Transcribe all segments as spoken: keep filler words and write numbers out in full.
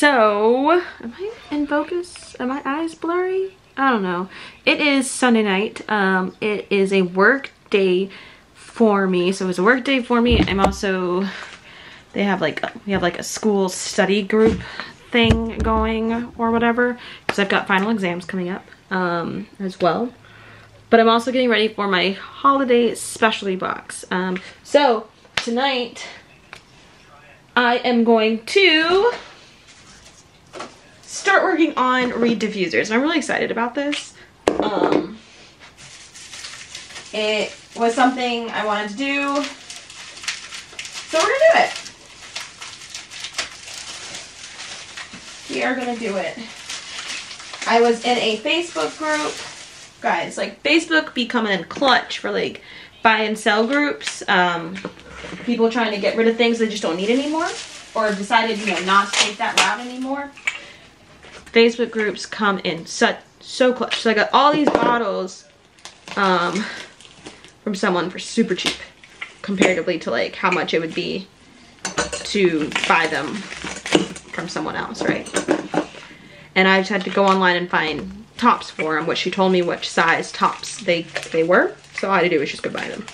So, am I in focus? Are my eyes blurry? I don't know. It is Sunday night. Um, it is a work day for me. So it's a work day for me. I'm also, they have like, we have like a school study group thing going or whatever, because I've got final exams coming up um, as well. But I'm also getting ready for my holiday specialty box. Um, so tonight I am going to start working on reed diffusers, and I'm really excited about this. Um, it was something I wanted to do, so we're gonna do it. We are gonna do it. I was in a Facebook group, guys. Like, Facebook becoming clutch for like buy and sell groups. Um, people trying to get rid of things they just don't need anymore, or have decided, you know, not to take that route anymore. Facebook groups come in such so clutch. So I got all these bottles um, from someone for super cheap, comparatively to like how much it would be to buy them from someone else, right? And I just had to go online and find tops for them, which she told me which size tops they they were. So all I had to do was just go buy them,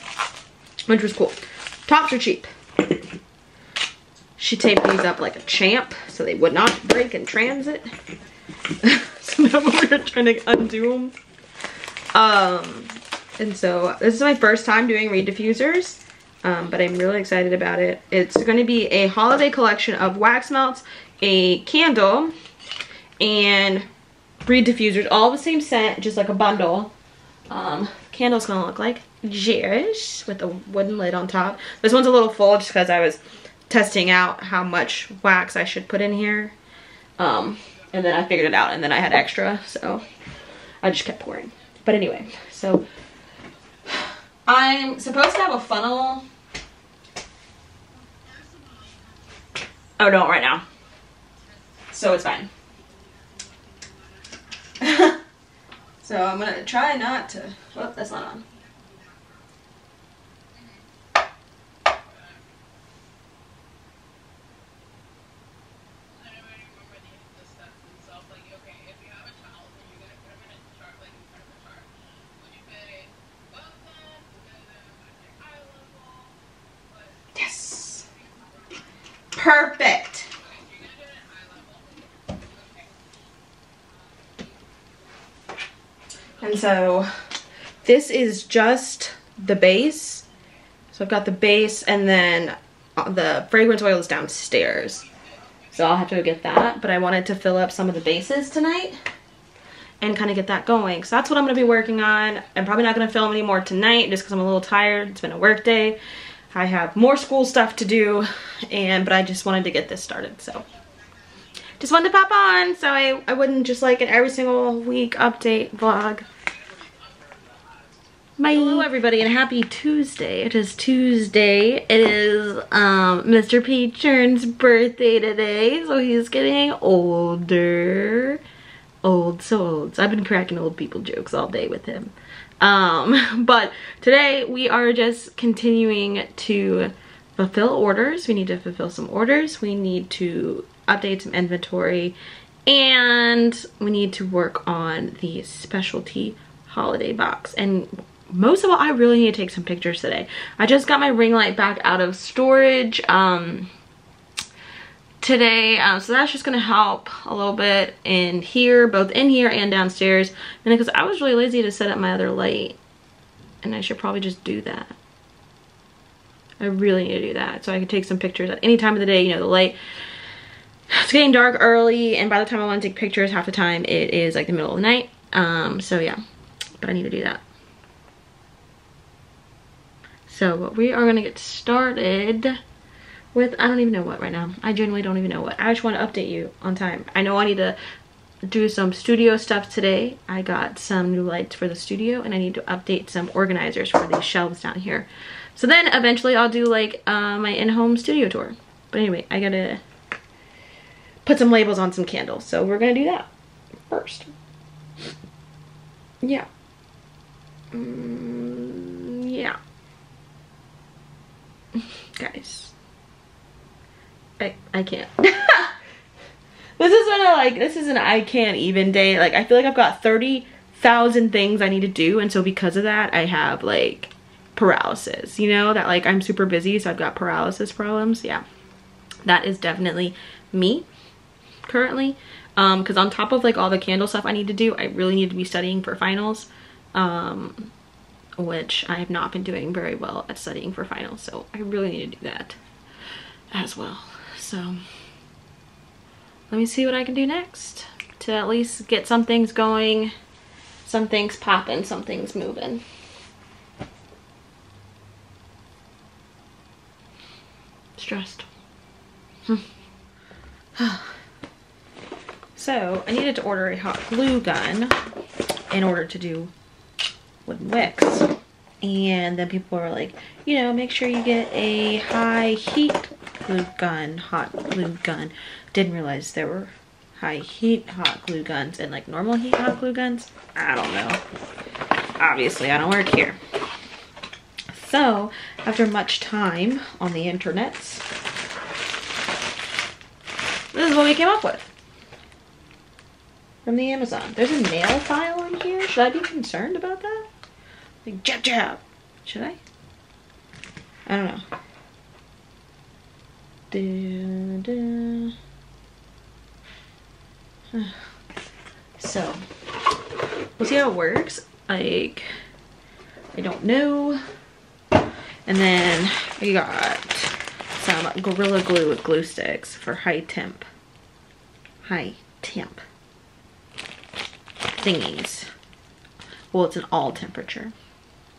which was cool. Tops are cheap. She taped these up like a champ so they would not break in transit. So now we're trying to undo them. Um, and so this is my first time doing reed diffusers, um, but I'm really excited about it. It's going to be a holiday collection of wax melts, a candle, and reed diffusers, all the same scent, just like a bundle. Um, candle's going to look like this with a wooden lid on top. This one's a little full just because I was testing out how much wax I should put in here, um, and then I figured it out, and then I had extra, so I just kept pouring. But anyway, so I'm supposed to have a funnel. Oh, don't right now, so it's fine. So I'm gonna try not to, oh, that's not on. Perfect. And so this is just the base. So I've got the base, and then the fragrance oil is downstairs. So I'll have to go get that, but I wanted to fill up some of the bases tonight and kind of get that going. So that's what I'm going to be working on. I'm probably not going to film anymore tonight just because I'm a little tired. It's been a work day. I have more school stuff to do, and but I just wanted to get this started, so just wanted to pop on so I, I wouldn't just like an every single week update vlog. Bye. Hello everybody, and happy Tuesday. It is Tuesday. It is um, Mister Patron's birthday today, so he's getting older. Old, so old. So I've been cracking old people jokes all day with him. Um, but today we are just continuing to fulfill orders. We need to fulfill some orders. We need to update some inventory, and we need to work on the specialty holiday box. And most of all, I really need to take some pictures today. I just got my ring light back out of storage, um, today, um, so that's just gonna help a little bit in here, both in here and downstairs. And because I was really lazy to set up my other light, and I should probably just do that. I really need to do that so I can take some pictures at any time of the day. You know, the light, it's getting dark early, and by the time I want to take pictures, half the time it is like the middle of the night. Um, so yeah, but I need to do that. So we are gonna get started with, I don't even know what right now. I genuinely don't even know what. I just want to update you on time. I know I need to do some studio stuff today. I got some new lights for the studio, and I need to update some organizers for these shelves down here. So then eventually I'll do like uh, my in-home studio tour. But anyway, I gotta put some labels on some candles. So we're gonna do that first. Yeah. Mm, yeah. Guys. I, I can't. This is when I like, this is an I can't even day. Like, I feel like I've got thirty thousand things I need to do, and so because of that, I have like paralysis, you know, that like I'm super busy, so I've got paralysis problems. Yeah, that is definitely me currently. Um, because on top of like all the candle stuff I need to do, I really need to be studying for finals, um, which I have not been doing very well at studying for finals, so I really need to do that as well. So let me see what I can do next to at least get some things going, some things popping, some things moving. Stressed. So I needed to order a hot glue gun in order to do wooden wicks, and then people were like, you know, make sure you get a high heat glue gun, hot glue gun. Didn't realize there were high heat hot glue guns and like normal heat hot glue guns. I don't know, obviously I don't work here. So after much time on the internet, this is what we came up with from the Amazon. There's a nail file in here. Should I be concerned about that? Like, jab jab. Should I? I don't know. Dun, dun. So, we'll see how it works. Like, I don't know. And then we got some Gorilla Glue with glue sticks for high temp. High temp. Thingies. Well, it's an all temperature,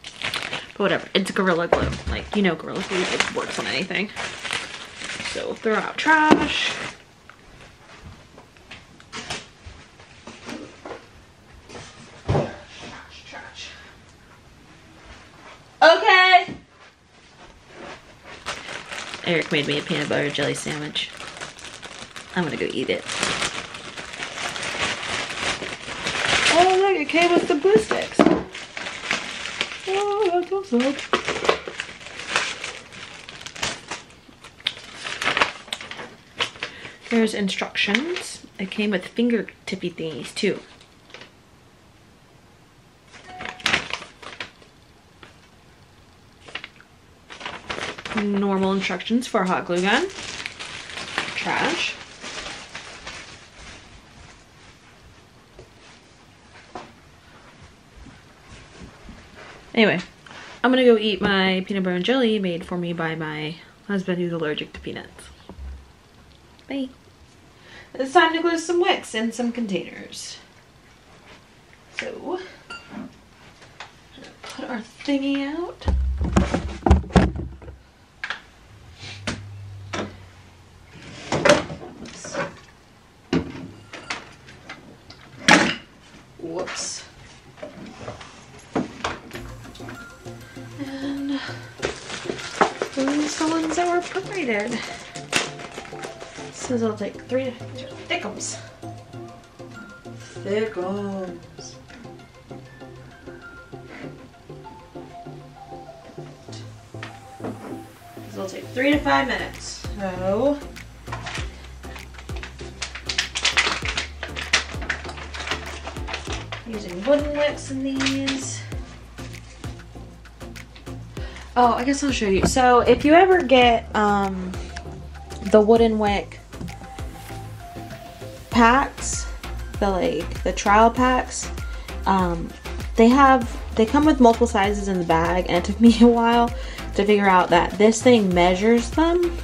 but whatever, it's Gorilla Glue. Like, you know, Gorilla Glue, it works on anything. So throw out trash. Trash, trash. Okay. Eric made me a peanut butter jelly sandwich. I'm gonna go eat it. Oh look, it came with the glue sticks. Oh, that's awesome. There's instructions. It came with finger tippy thingies too. Normal instructions for a hot glue gun. Trash. Anyway, I'm gonna go eat my peanut butter and jelly made for me by my husband who's allergic to peanuts. Bye. It's time to glue some wicks in some containers. So, I'm gonna put our thingy out. Whoops. Whoops. Those are the ones that were perforated. So they'll take three thickums. Thickums. They'll take three to five minutes. So. Using wooden wicks in these. Oh, I guess I'll show you. So if you ever get um, the wooden wick packs, the like the trial packs, um, they have they come with multiple sizes in the bag, and it took me a while to figure out that this thing measures them.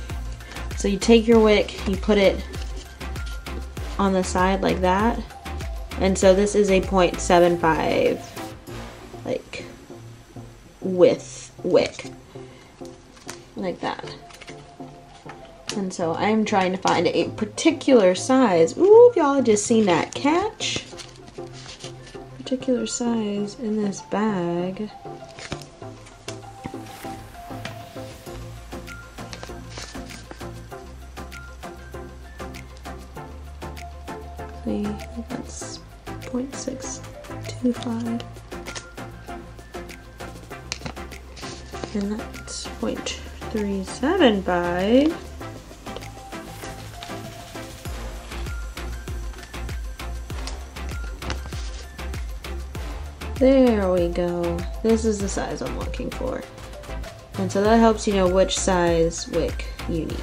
So you take your wick, you put it on the side like that, and so this is a point seven five like width wick like that, and so I'm trying to find a particular size. Ooh, if y'all just seen that catch, particular size in this bag. See, that's point six two five. And that's point three seven five. There we go. This is the size I'm looking for. And so that helps you know which size wick you need.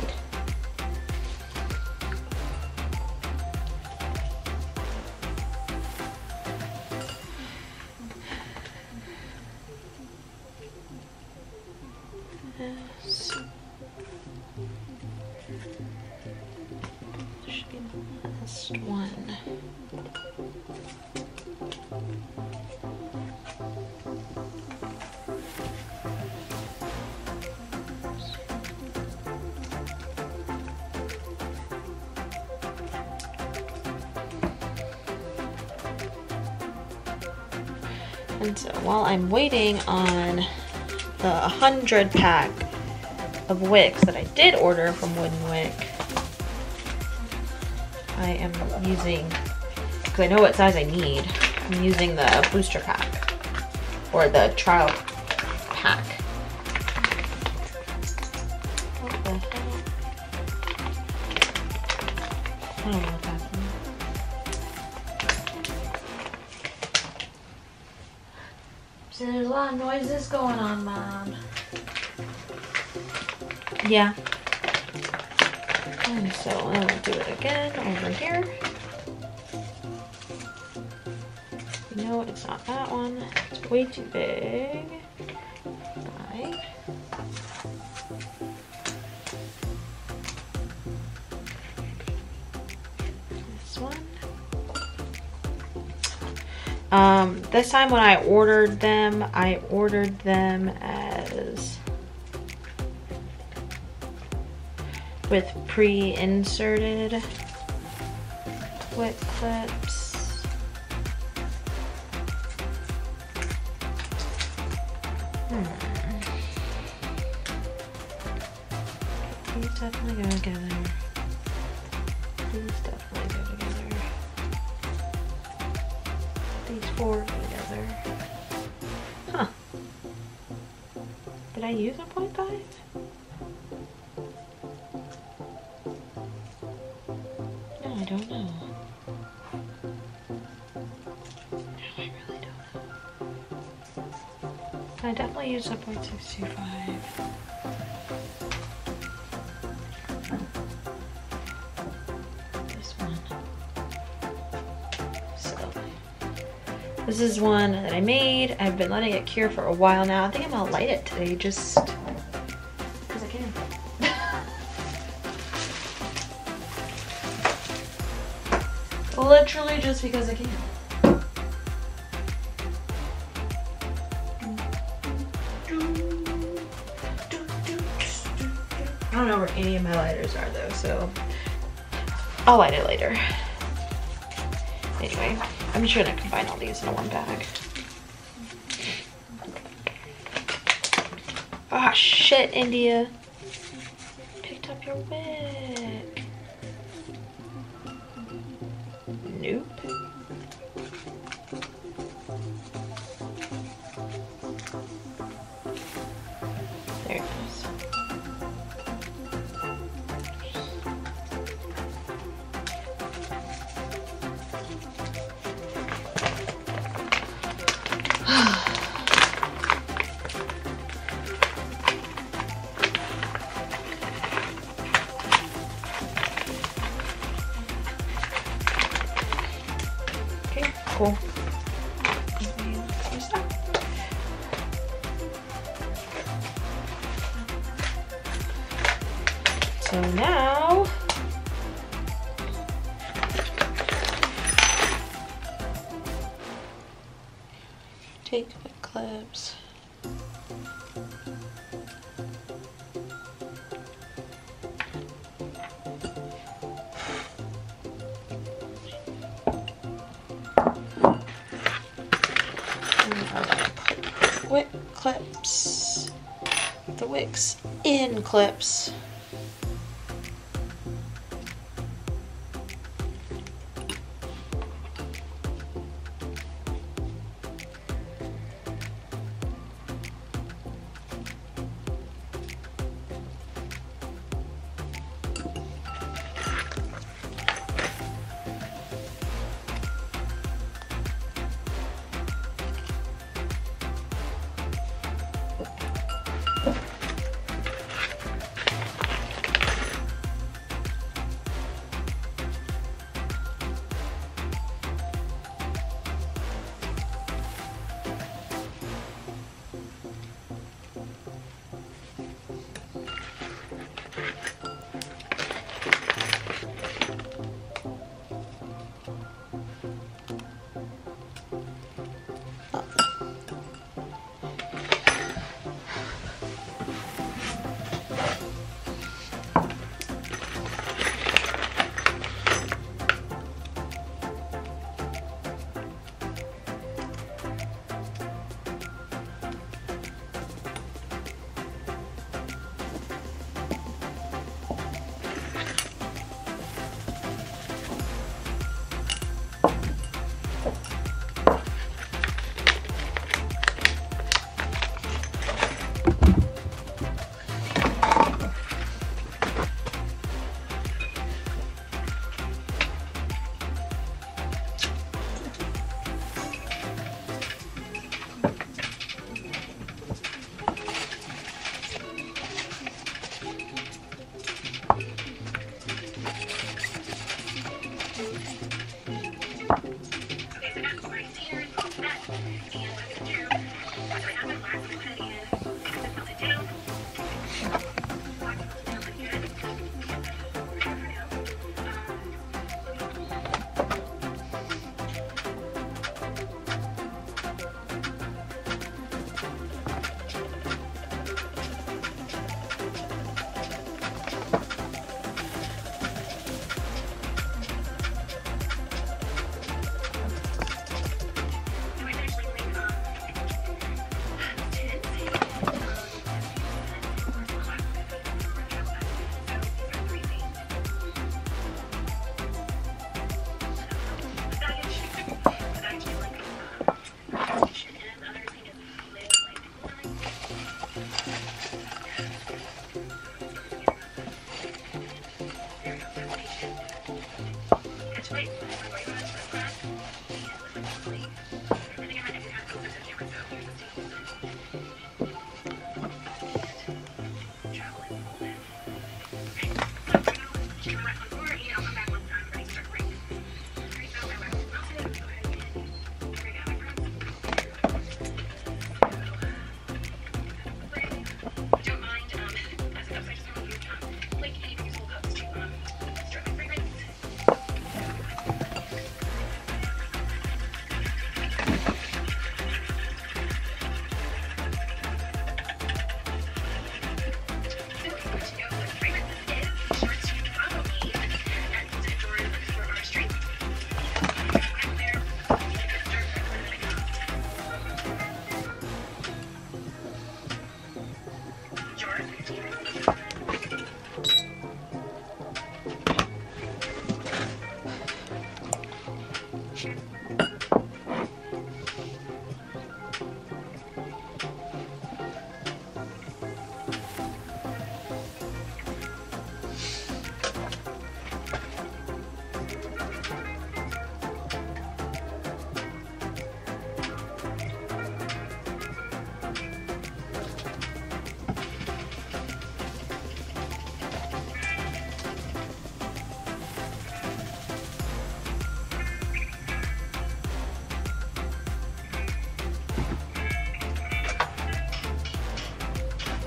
And so while I'm waiting on the one hundred pack of wicks that I did order from Wooden Wick, I am using, because I know what size I need, I'm using the booster pack, or the trial pack. What the hell? I don't know what that is. So there's a lot of noises going on, Mom. Yeah. And so I'll do it again over here. No, it's not that one. It's way too big. Bye. This one. Um, this time when I ordered them, I ordered them as with pre-inserted wick clips. Hmm. These definitely go together. These definitely go together. These four go together. Huh. Did I use a point five? I don't know. No, I really don't know. I definitely used up point six two five. This one. So, this is one that I made. I've been letting it cure for a while now. I think I'm gonna light it today just because I can. Literally just because I can. I don't know where any of my lighters are though, so I'll light it later. Anyway, I'm just gonna combine all these into one bag. Ah, shit, India. Picked up your wick. Nope. There it goes. Cool. So now take the clips. Wick clips, the wicks in clips.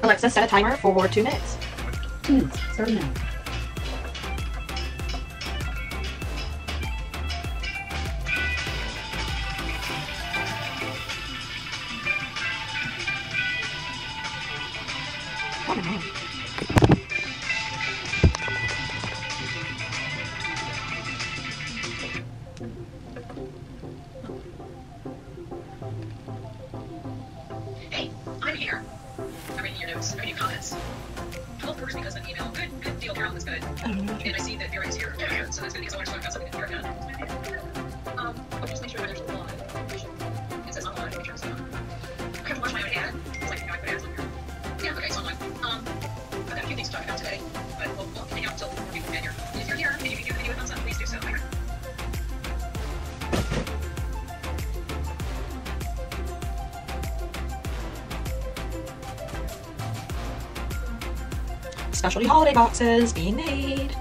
Alexa, set a timer for two minutes. Two minutes, starting now. What an hour. Hey, I'm here. I'm reading your notes. I'm reading comments. twelve words because of an email. Good, good deal. Carol is good. Oh, and I see that Vera is here. Yeah. So that's good because I want to talk about something that's here now. Um, I'll just make sure there's a lot of it says online. I have to watch my own ad. It's like, you know, I put ads on here. Yeah, okay, it's online. Um, I've got a few things to talk about today, but we'll, we'll hang out until more people get here. And if you're here and you can do a video with thumbs up, please do so. Specialty holiday boxes being made.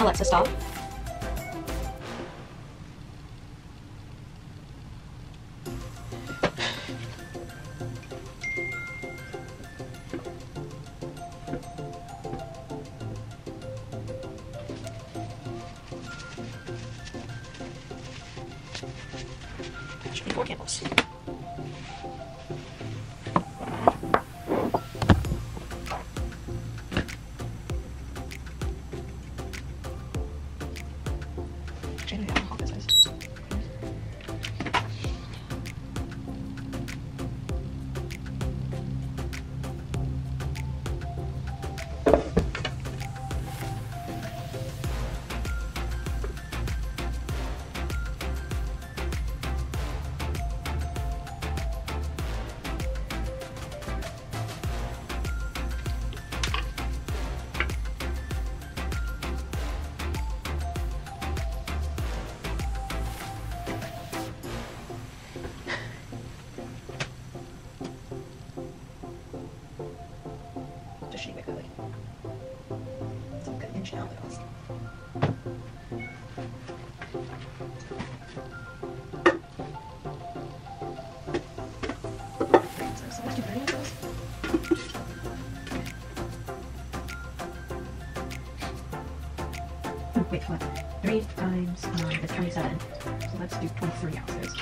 Alexa, stop. That should be four candles. Now that was oh, wait, what? Three times um, it's twenty-seven, so let's do twenty-three ounces.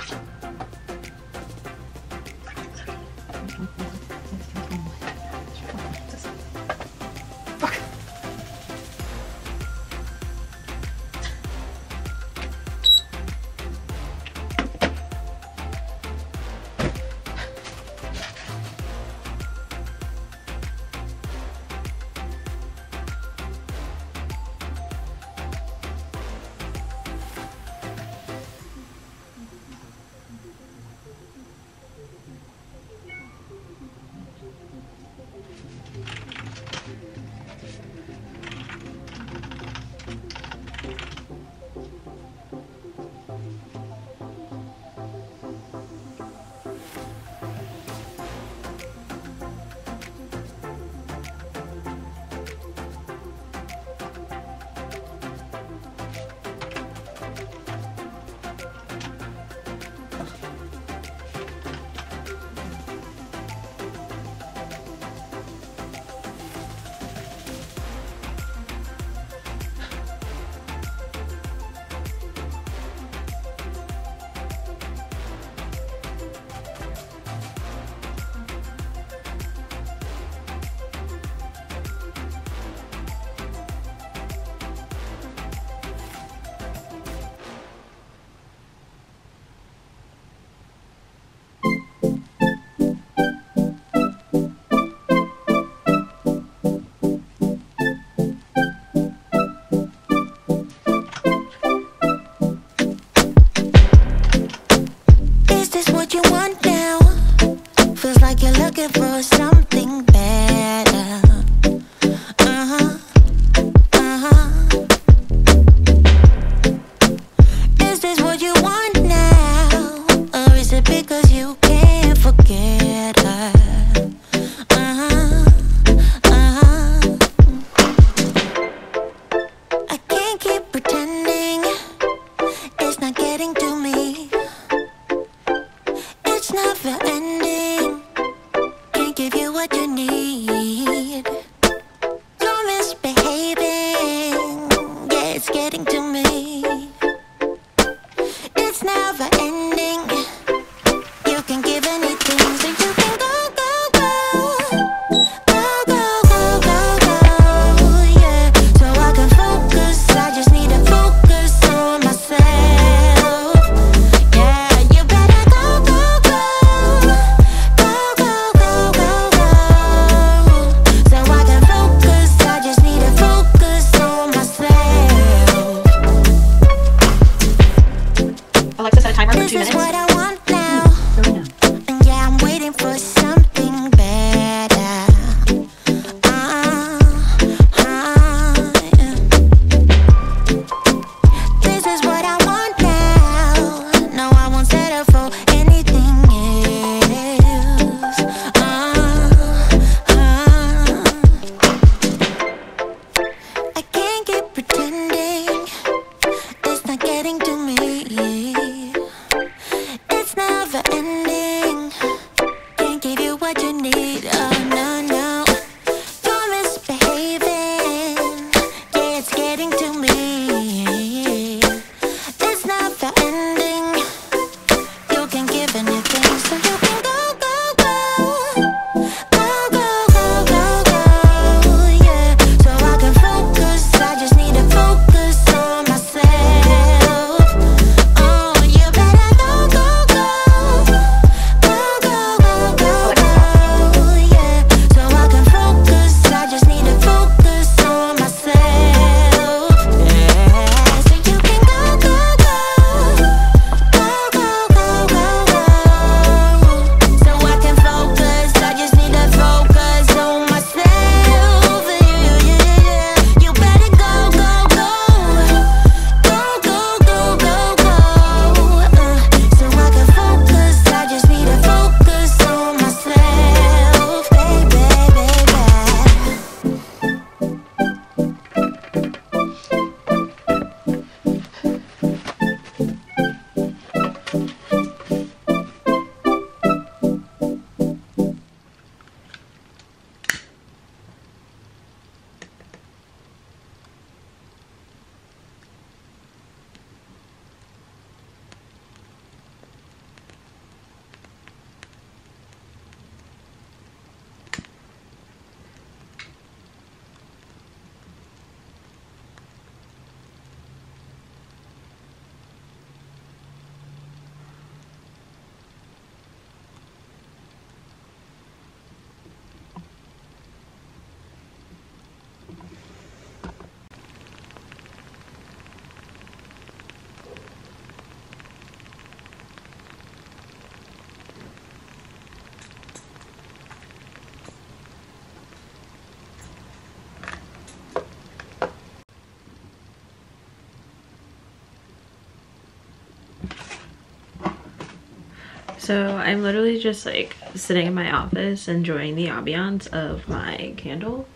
So I'm literally just like sitting in my office enjoying the ambiance of my candle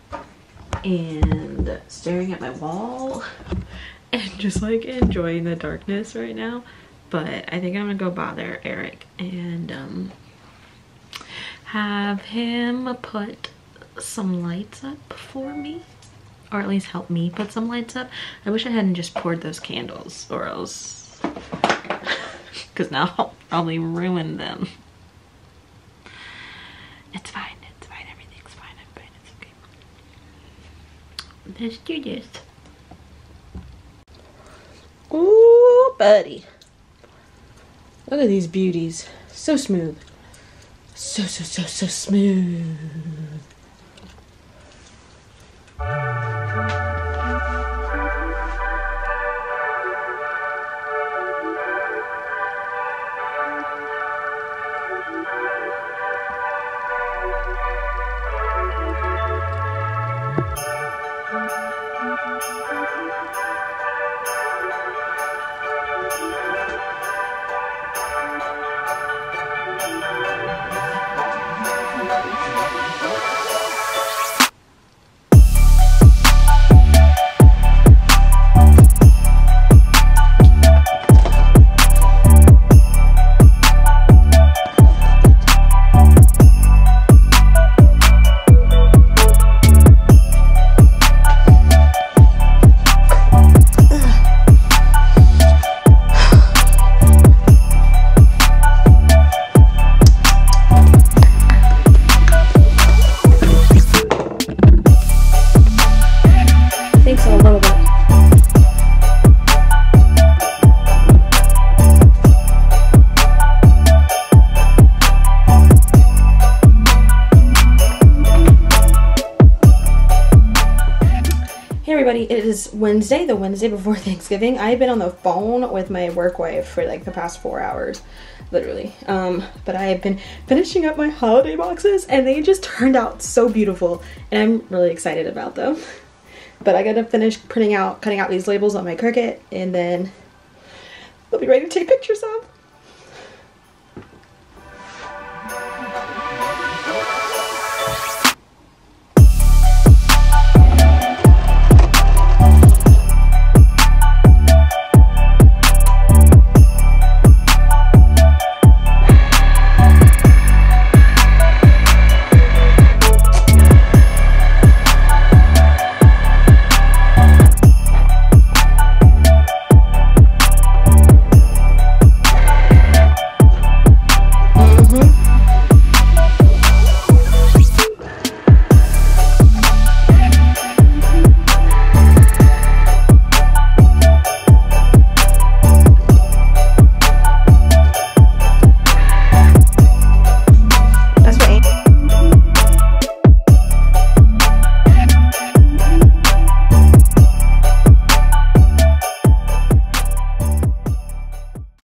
and staring at my wall and just like enjoying the darkness right now. But I think I'm gonna go bother Eric and um, have him put some lights up for me, or at least help me put some lights up. I wish I hadn't just poured those candles, or else, because now I'll probably ruin them. It's fine, it's fine, everything's fine, I'm fine, it's okay. Let's do this. Ooh, buddy. Look at these beauties. So smooth. So, so, so, so smooth. Thank you. It is Wednesday, the Wednesday before Thanksgiving. I've been on the phone with my work wife for like the past four hours, literally. Um, but I have been finishing up my holiday boxes and they just turned out so beautiful and I'm really excited about them. But I gotta finish printing out, cutting out these labels on my Cricut and then I'll be ready to take pictures of.